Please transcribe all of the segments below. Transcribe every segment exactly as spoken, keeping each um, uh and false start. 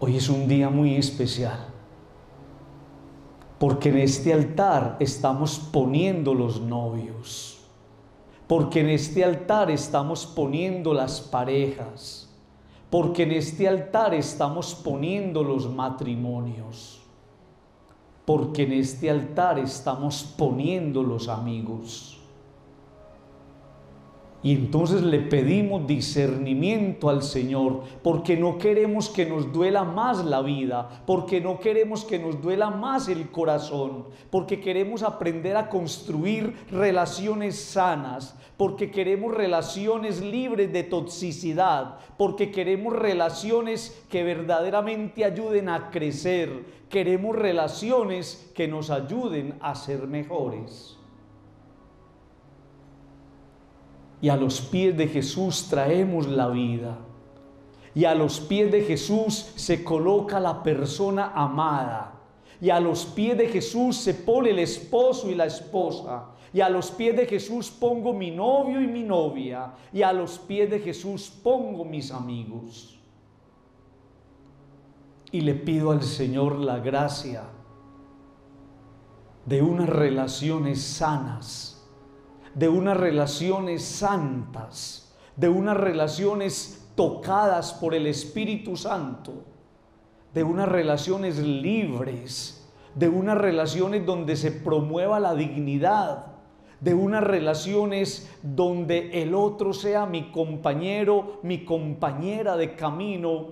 Hoy es un día muy especial, porque en este altar estamos poniendo los novios, porque en este altar estamos poniendo las parejas, porque en este altar estamos poniendo los matrimonios, porque en este altar estamos poniendo los amigos. Y entonces le pedimos discernimiento al Señor, porque no queremos que nos duela más la vida, porque no queremos que nos duela más el corazón, porque queremos aprender a construir relaciones sanas, porque queremos relaciones libres de toxicidad, porque queremos relaciones que verdaderamente ayuden a crecer, queremos relaciones que nos ayuden a ser mejores. Y a los pies de Jesús traemos la vida. Y a los pies de Jesús se coloca la persona amada. Y a los pies de Jesús se pone el esposo y la esposa. Y a los pies de Jesús pongo mi novio y mi novia. Y a los pies de Jesús pongo mis amigos. Y le pido al Señor la gracia de unas relaciones sanas, de unas relaciones santas, de unas relaciones tocadas por el Espíritu Santo, de unas relaciones libres, de unas relaciones donde se promueva la dignidad, de unas relaciones donde el otro sea mi compañero, mi compañera de camino,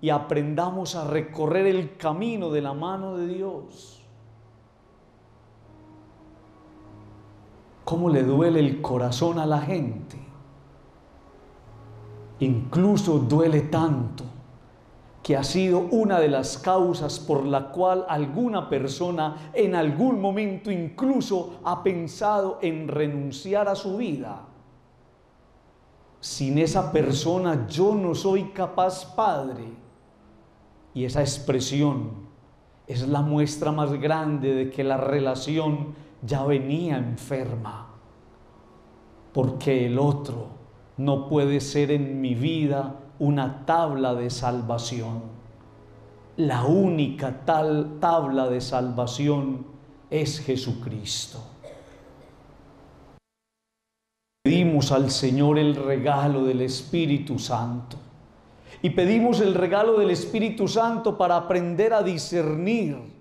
y aprendamos a recorrer el camino de la mano de Dios. ¿Cómo le duele el corazón a la gente? Incluso duele tanto que ha sido una de las causas por la cual alguna persona en algún momento incluso ha pensado en renunciar a su vida. Sin esa persona yo no soy capaz, Padre. Y esa expresión es la muestra más grande de que la relación ya venía enferma, porque el otro no puede ser en mi vida una tabla de salvación. La única tal tabla de salvación es Jesucristo. Pedimos al Señor el regalo del Espíritu Santo, y pedimos el regalo del Espíritu Santo para aprender a discernir.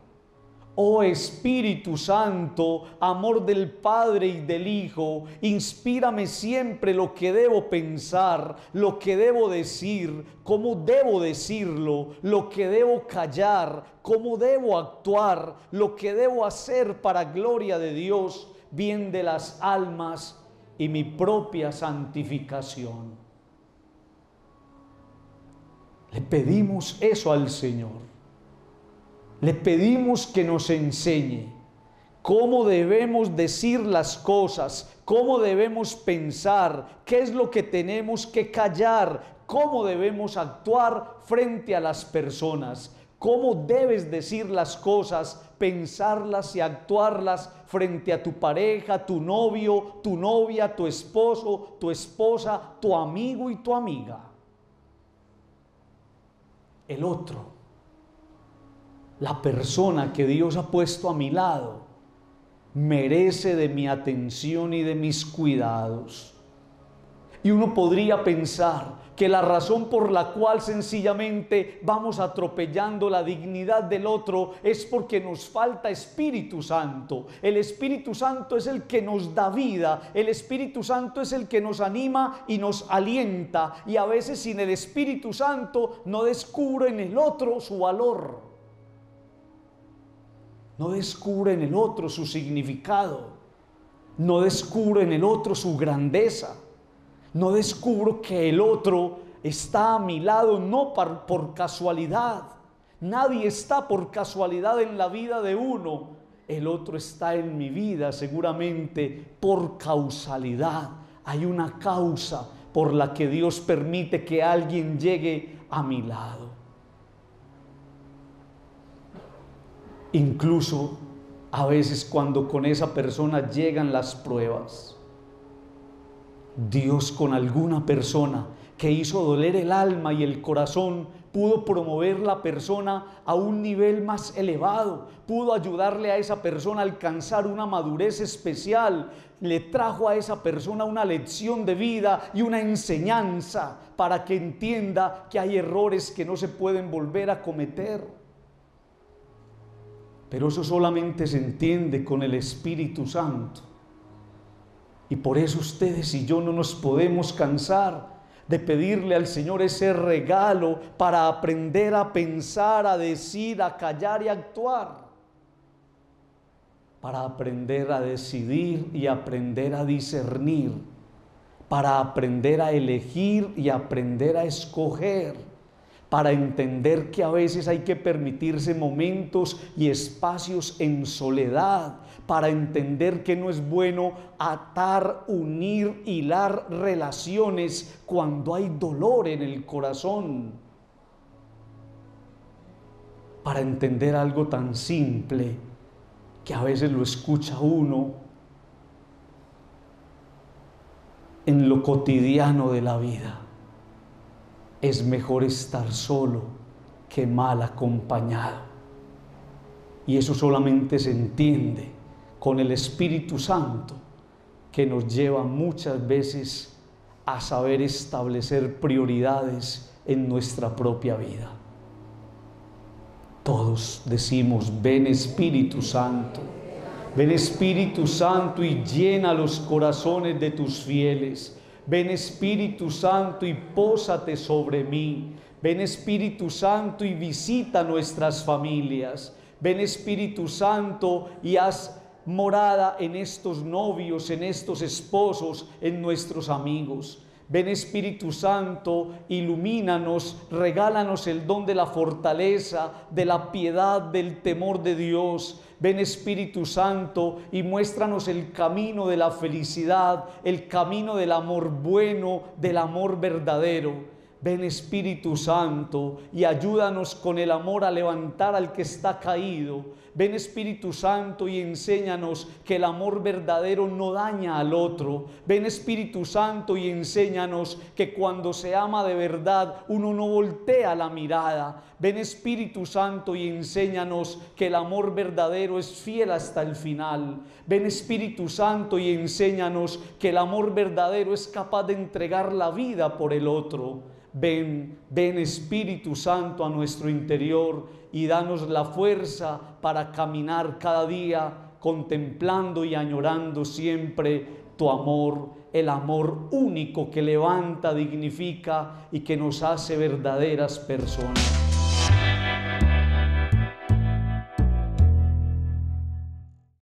Oh Espíritu Santo, amor del Padre y del Hijo, inspírame siempre lo que debo pensar, lo que debo decir, cómo debo decirlo, lo que debo callar, cómo debo actuar, lo que debo hacer para gloria de Dios, bien de las almas y mi propia santificación. Le pedimos eso al Señor. Le pedimos que nos enseñe cómo debemos decir las cosas, cómo debemos pensar, qué es lo que tenemos que callar, cómo debemos actuar frente a las personas, cómo debes decir las cosas, pensarlas y actuarlas frente a tu pareja, tu novio, tu novia, tu esposo, tu esposa, tu amigo y tu amiga. El otro, la persona que Dios ha puesto a mi lado, merece de mi atención y de mis cuidados. Y uno podría pensar que la razón por la cual sencillamente vamos atropellando la dignidad del otro es porque nos falta Espíritu Santo. El Espíritu Santo es el que nos da vida, el Espíritu Santo es el que nos anima y nos alienta. Y a veces sin el Espíritu Santo no descubro en el otro su valor. No descubre en el otro su significado, no descubre en el otro su grandeza, no descubro que el otro está a mi lado no por, por casualidad. Nadie está por casualidad en la vida de uno. El otro está en mi vida seguramente por causalidad. Hay una causa por la que Dios permite que alguien llegue a mi lado. Incluso a veces cuando con esa persona llegan las pruebas. Dios con alguna persona que hizo doler el alma y el corazón pudo promover la persona a un nivel más elevado, pudo ayudarle a esa persona a alcanzar una madurez especial, le trajo a esa persona una lección de vida y una enseñanza para que entienda que hay errores que no se pueden volver a cometer. Pero eso solamente se entiende con el Espíritu Santo. Y por eso ustedes y yo no nos podemos cansar de pedirle al Señor ese regalo para aprender a pensar, a decir, a callar y a actuar. Para aprender a decidir y aprender a discernir. Para aprender a elegir y aprender a escoger. Para entender que a veces hay que permitirse momentos y espacios en soledad, para entender que no es bueno atar, unir, hilar relaciones cuando hay dolor en el corazón, para entender algo tan simple que a veces lo escucha uno en lo cotidiano de la vida. Es mejor estar solo que mal acompañado. Y eso solamente se entiende con el Espíritu Santo, que nos lleva muchas veces a saber establecer prioridades en nuestra propia vida. Todos decimos: ven Espíritu Santo, ven Espíritu Santo y llena los corazones de tus fieles. Ven Espíritu Santo y pósate sobre mí. Ven Espíritu Santo y visita nuestras familias. Ven Espíritu Santo y haz morada en estos novios, en estos esposos, en nuestros amigos. Ven Espíritu Santo, ilumínanos, regálanos el don de la fortaleza, de la piedad, del temor de Dios. Ven Espíritu Santo y muéstranos el camino de la felicidad, el camino del amor bueno, del amor verdadero. Ven Espíritu Santo y ayúdanos con el amor a levantar al que está caído. Ven Espíritu Santo y enséñanos que el amor verdadero no daña al otro. Ven Espíritu Santo y enséñanos que cuando se ama de verdad uno no voltea la mirada. Ven Espíritu Santo y enséñanos que el amor verdadero es fiel hasta el final. Ven Espíritu Santo y enséñanos que el amor verdadero es capaz de entregar la vida por el otro. Ven, ven Espíritu Santo a nuestro interior y danos la fuerza para caminar cada día contemplando y añorando siempre tu amor, el amor único que levanta, dignifica y que nos hace verdaderas personas.